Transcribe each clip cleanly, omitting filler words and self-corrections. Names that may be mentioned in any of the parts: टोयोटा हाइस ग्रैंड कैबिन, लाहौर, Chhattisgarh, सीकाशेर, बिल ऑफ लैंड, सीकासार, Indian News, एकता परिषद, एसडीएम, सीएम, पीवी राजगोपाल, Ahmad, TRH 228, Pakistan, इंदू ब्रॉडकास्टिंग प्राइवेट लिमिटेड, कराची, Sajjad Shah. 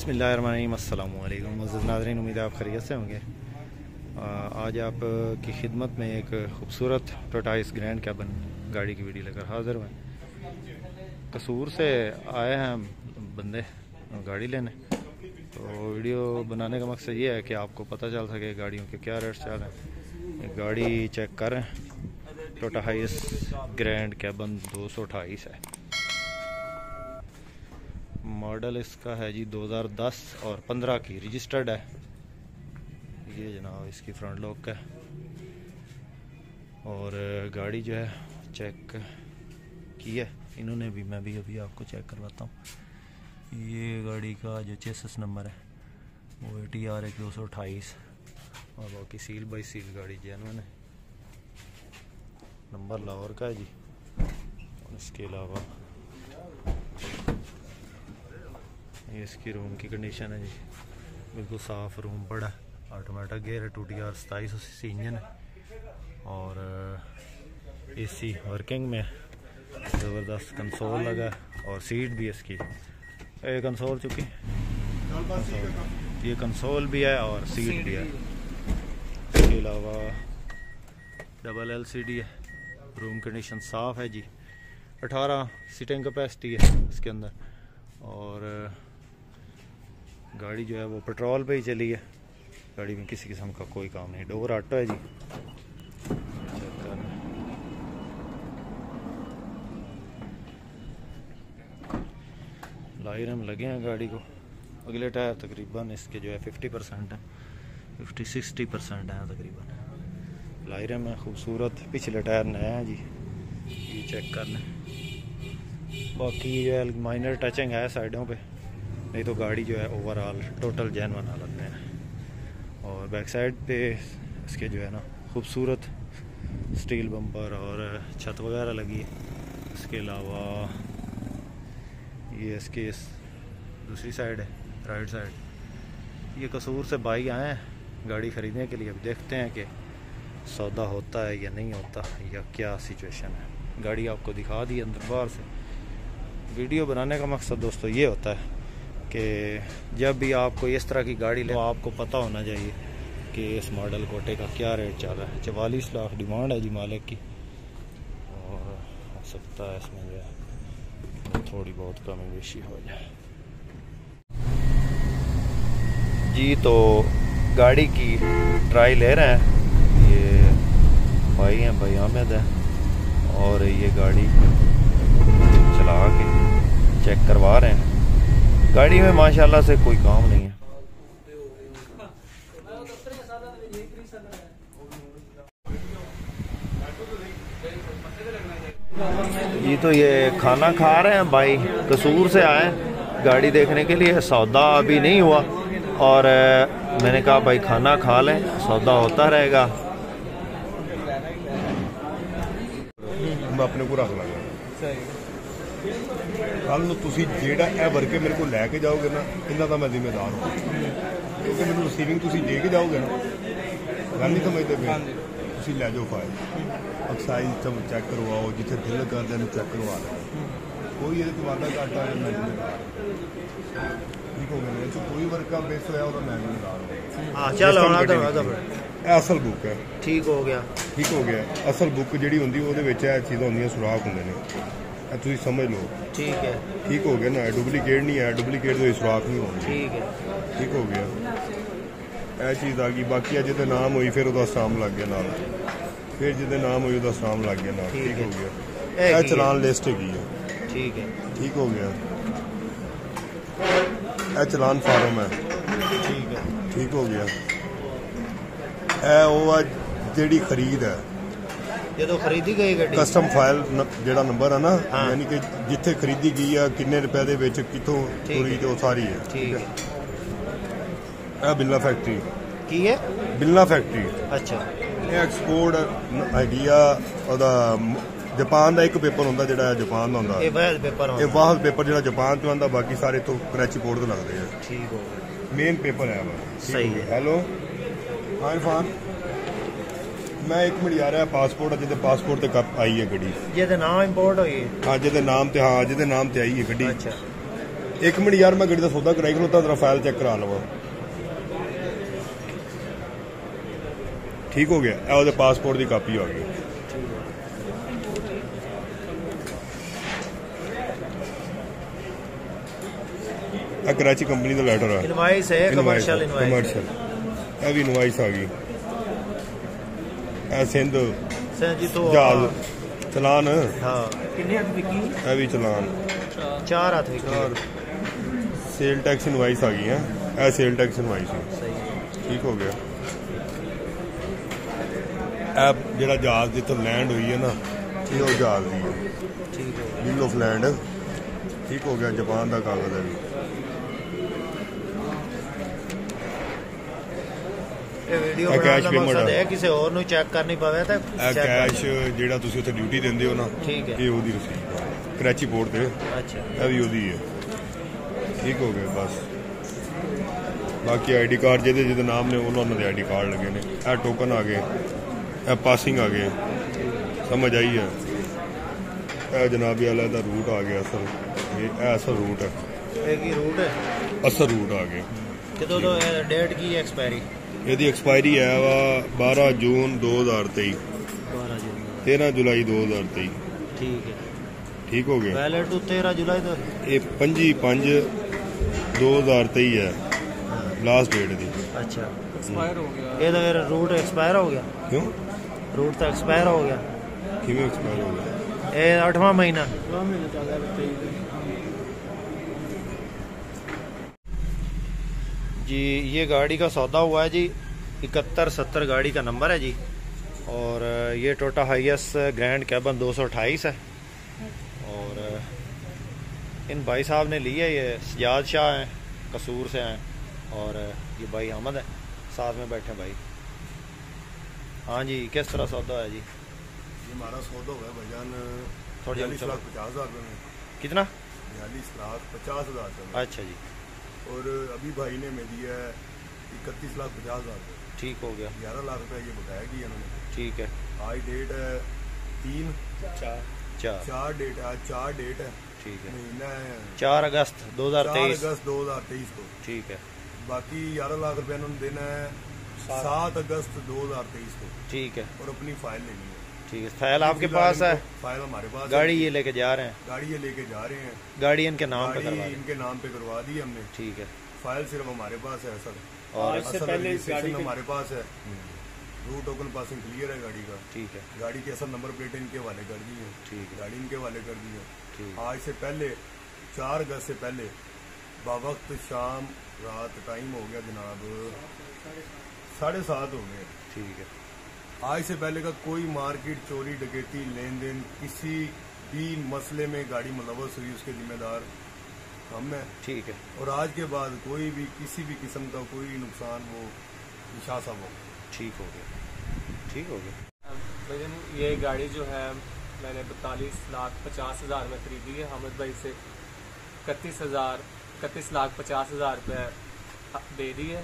बिस्मिल्लाहिर्रहमानिर्रहीम, अस्सलामुअलैकुम मुअज़्ज़िज़ नाज़रीन, उम्मीद है आप खैरियत से होंगे। आज आप की खिदमत में एक खूबसूरत टोयोटा हाइस ग्रैंड कैबिन गाड़ी की वीडियो लेकर हाज़िर हुए। कसूर से आए हैं हम बंदे गाड़ी लेने, तो वीडियो बनाने का मकसद ये है कि आपको पता चल सके गाड़ियों के क्या रेट चल रहे हैं। गाड़ी चेक करें, टोयोटा हाइस ग्रैंड कैबिन 228 है, मॉडल इसका है जी 2010 और 15 की रजिस्टर्ड है। ये जनाब इसकी फ्रंट लॉक है और गाड़ी जो है चेक की है इन्होंने भी, मैं भी अभी आपको चेक करवाता हूँ। ये गाड़ी का जो चेसिस नंबर है वो TR 228 और बाकी सील बाई सील गाड़ी जो है इन्होंने, नंबर लाहौर का है जी। और इसके अलावा ये इसकी रूम की कंडीशन है जी, बिल्कुल साफ रूम पड़ा है। ऑटोमेटिक गेयर है, 2TR 2700 इंजन है और AC वर्किंग में, ज़बरदस्त कंसोल लगा है और सीट भी इसकी कंसोल चुकी ये कंसोल भी है और सीट भी है। इसके अलावा डबल LCD है। रूम कंडीशन साफ है जी, 18 सीटिंग कैपेसिटी है इसके अंदर और गाड़ी जो है वो पेट्रोल पे ही चली है। गाड़ी में किसी किस्म का कोई काम नहीं, डोर ऑटो है जी। लायर हम लगे हैं गाड़ी को, अगले टायर तकरीबन इसके जो है 50% है, 50-60% है तकरीबन लायर में। खूबसूरत पिछले टायर नया है जी, ये चेक कर लें। बाकी जो है माइनर टचिंग है साइडों पे, नहीं तो गाड़ी जो है ओवरऑल टोटल जेन्युइन हालत में है। और बैक साइड पे इसके जो है ना खूबसूरत स्टील बम्पर और छत वगैरह लगी है। इसके अलावा ये इसके दूसरी साइड है, राइट साइड। ये कसूर से भाई आए हैं गाड़ी ख़रीदने के लिए, अब देखते हैं कि सौदा होता है या नहीं होता या क्या सिचुएशन है। गाड़ी आपको दिखा दी अंदर बाहर से। वीडियो बनाने का मकसद दोस्तों ये होता है कि जब भी आप कोई इस तरह की गाड़ी ले तो आपको पता होना चाहिए कि इस मॉडल कोटे का क्या रेट चल रहा है। 44 लाख डिमांड है जी मालिक की, और हो सकता है इसमें जो है थोड़ी बहुत कमी बेशी हो जाए जी। तो गाड़ी की ट्राई ले रहे हैं, ये भाई हैं, भाई अहमद हैं, और ये गाड़ी चला के चेक करवा रहे हैं। गाड़ी में माशाल्लाह से कोई काम नहीं है। जी तो ये खाना खा रहे हैं भाई, कसूर से आए गाड़ी देखने के लिए, सौदा अभी नहीं हुआ और मैंने कहा भाई खाना खा लें, सौदा होता रहेगा। अपने को रख लगा कल जोड़ा यह वर्के मेरे को लैके जाओगे ना, इन्हों का मैं जिम्मेदार हूँ, क्योंकि मैं रिसीविंग दे के जाओगे ना, गल नहीं समझते फिर लै जाओ फाइल एक्साइज चेक करवाओ, जिथे दिल कर दें चेक करवा लेना, कोई ये वादा घाटा है, मैं जिम्मेदार ठीक हो गया। कोई वर्का बेस होया मैं जिम्मेदार हूँ। असल बुक है, ठीक हो गया, ठीक हो गया। असल बुक जी होंगी वो चीज़ा होंगे, सुराख होंगे, तुम समझ लो ठीक है, ठीक हो गया ना, डुप्लीकेट नहीं है, डुप्लीकेट तो सुराख नहीं होना, ठीक है, ठीक हो गया। यह चीज़ आ गई, बाकी अजे तो नाम हुई फिर वह शाम लग गया नाल, फिर जिसे नाम हुई वह शाम लग गया नाल, ठीक हो गया। यह चलान लिस्ट हैगी है, ठीक है, ठीक हो गया। यह चलान फार्म है, ठीक है, ठीक हो गया। यह वो जी खरीद है जो खरीदी गई गाड़ी, कस्टम फाइल जो नंबर है ना, यानी कि जिथे खरीदी गई है किन्ने रुपए के कितों पूरी तो सारी है, ठीक है। बिल्ला फैक्ट्री की है, बिल्ला फैक्ट्री, अच्छा। ये एक्सपोर्ट हैगी आ जापान का, एक पेपर होंगे जो जापान का होंगे, यह वाहद पेपर जो जापान चो आता, बाकी सारे तो कराची पोर्ट से लगते हैं, ठीक है। मेन पेपर है सही है। हेलो हाँ इरफान, मैं एक मिनट यार, पासपोर्ट जिसे पासपोर्ट तक आई है गड्डी, जिसे नाम इंपोर्ट हुई है, हाँ जिसे नाम, हाँ जिसे नाम आई है गड्डी, एक मिनट यार मैं गड्डी का सौदा कराई खलोता, जरा फाइल चेक करा लवा। ठीक हो गया, वो पासपोर्ट की कापी आ गई। कराची कंपनी का लैटर है, इनवाइस है, कमर्शियल इनवाइस है, भी इनवाइस आ गई। सिंध जहाज चलान, हाँ भी चलान चार हाथ सेल टैक्स इनवाइस आ गई है, ए सेल टैक्स इनवाइस है। ठीक हो गया। ऐप जो जहाज जितों लैंड हुई है ना, ये वो जहाज दी है, बिल ऑफ लैंड। ठीक हो गया। जापान का कागज है वीडियो कैश पेमेंट है, किसी और नु चेक करनी पवे तो कैश जेड़ा तुसी उथे ड्यूटी देंदे हो ना, ठीक है, ये ओदी रसीद कराची पोर्ट पे। अच्छा, ये भी ओदी है। ठीक हो गया। बस बाकी आईडी कार्ड जेदे जेदे नाम ने उन्हां दे आईडी कार्ड लगे ने, ए टोकन आ गए, पासिंग आ गए। समझ आई है। ए जनाब ये अलग रूट आ गया, असल ये ऐसा रूट है, एक ही रूट है, असल रूट आ गया। कितों तो डेट की एक्सपायरी, यदि एक्सपायरी है वा 12 जून 2023, 13 जुलाई 2023। ठीक है। ठीक हो गया। पहले तो 13 जुलाई तक ये 25/5/2023 है लास्ट डेट दी। अच्छा, एक्सपायर हो गया ये तो, फिर रूट एक्सपायर हो गया। क्यों रूट तो एक्सपायर हो गया? किवें एक्सपायर हो गया? ए 8वां महीना चल रहा है जी। ये गाड़ी का सौदा हुआ है जी, 7170 गाड़ी का नंबर है जी, और ये टोयोटा हाइएस ग्रैंड कैबिन 228 है। और इन भाई साहब ने ली है, ये सजाद शाह हैं, कसूर से हैं, और ये भाई अहमद है, साथ में बैठे भाई। हाँ जी, किस तरह सौदा है जी? हमारा सौदा हुआ है भाईजान 40,50,000 रुपये में। कितना? 40,50,000 रुपये। अच्छा जी। और अभी भाई ने हमें दिया है 31,50,000 रुपये। ठीक हो गया। 11 लाख रुपये ये बताया कि इन्होंने। ठीक है। आज डेट है 3/4, डेट है, आज 4 डेट है। ठीक है। महीना है 4 अगस्त 2023, 4 अगस्त 2023 को। ठीक है। बाकी 11 लाख रुपये इन्होंने देना है 7 अगस्त 2023 को। ठीक है। और अपनी फाइल लेनी है। ठीक है। फाइल आपके पास है? फाइल हमारे पास। गाड़ी ये लेके जा रहे हैं? गाड़ी ये लेके जा रहे हैं। गाड़ी इनके नाम पे करवा, इनके नाम पे करवा दी हमने। ठीक है। फाइल सिर्फ हमारे पास है सर, और इससे पहले गाड़ी हमारे पास है, रूट टोकन पासिंग क्लियर है गाड़ी का। ठीक है। गाड़ी के असल नंबर प्लेट इनके हवाले कर दी है। ठीक है। गाड़ी इनके हवाले कर दी है। आज से पहले 4 अगस्त से पहले बावक्त शाम रात टाइम हो गया जनाब 7:30 हो गए। ठीक है। आज से पहले का कोई मार्केट चोरी डकैती लेन देन किसी भी मसले में गाड़ी मुलवस हुई उसके जिम्मेदार हम हैं। ठीक है। और आज के बाद कोई भी किसी भी किस्म का कोई नुकसान वो शाह साहब हो। ठीक हो गया। ठीक हो गया। भैया ये गाड़ी जो है मैंने 42,50,000 में खरीदी है अहमद भाई से। 31,50,000 रुपये दे दी है,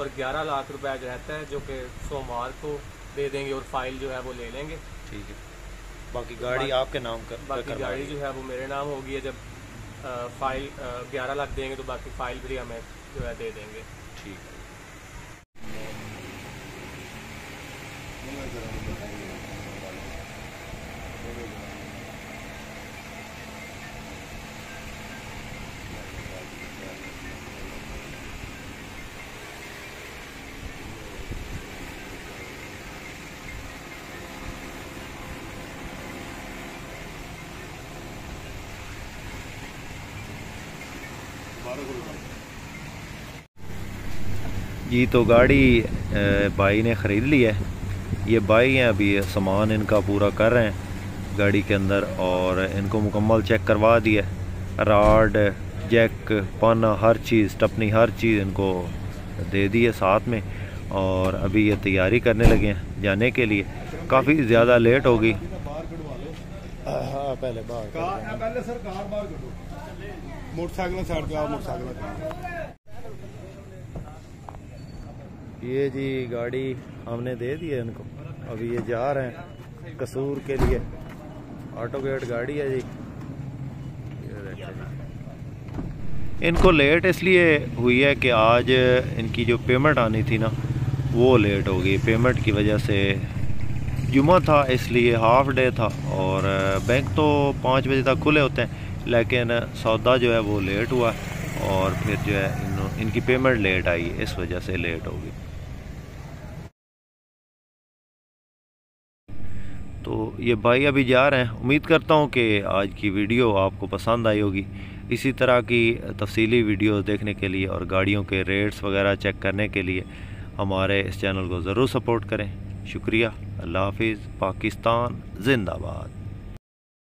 और 11 लाख रुपया जो रहता है जो कि सोमवार को दे देंगे, और फाइल जो है वो ले लेंगे। ठीक है। बाकी गाड़ी आपके नाम कर, बाकी गाड़ी जो है वो मेरे नाम होगी है। जब फाइल 11 लाख देंगे तो बाकी फाइल भी हमें जो है दे देंगे। ठीक है। जी तो गाड़ी भाई ने ख़रीद ली है। ये भाई हैं, अभी सामान इनका पूरा कर रहे हैं गाड़ी के अंदर, और इनको मुकम्मल चेक करवा दिया है। राड, जैक, पाना, हर चीज़, स्टपनी, हर चीज़ इनको दे दी है साथ में। और अभी ये तैयारी करने लगे हैं जाने के लिए। काफ़ी ज़्यादा लेट हो गई। हाँ पहले बाहर सर, कार बाहर मोटरसाइकिल साइड पे आओ, मोटरसाइकिल। ये जी गाड़ी हमने दे दी है इनको, अभी ये जा रहे हैं कसूर के लिए। ऑटो गेट गाड़ी है जी। इनको लेट इसलिए हुई है कि आज इनकी जो पेमेंट आनी थी ना वो लेट हो गई। पेमेंट की वजह से जुमा था इसलिए हाफ डे था और बैंक तो 5 बजे तक खुले होते हैं, लेकिन सौदा जो है वो लेट हुआ और फिर जो है इनकी पेमेंट लेट आई, इस वजह से लेट हो गई। तो ये भाई अभी जा रहे हैं। उम्मीद करता हूँ कि आज की वीडियो आपको पसंद आई होगी। इसी तरह की तफसीली वीडियोस देखने के लिए और गाड़ियों के रेट्स वगैरह चेक करने के लिए हमारे इस चैनल को ज़रूर सपोर्ट करें। शुक्रिया। अल्लाह हाफिज़। पाकिस्तान जिंदाबाद।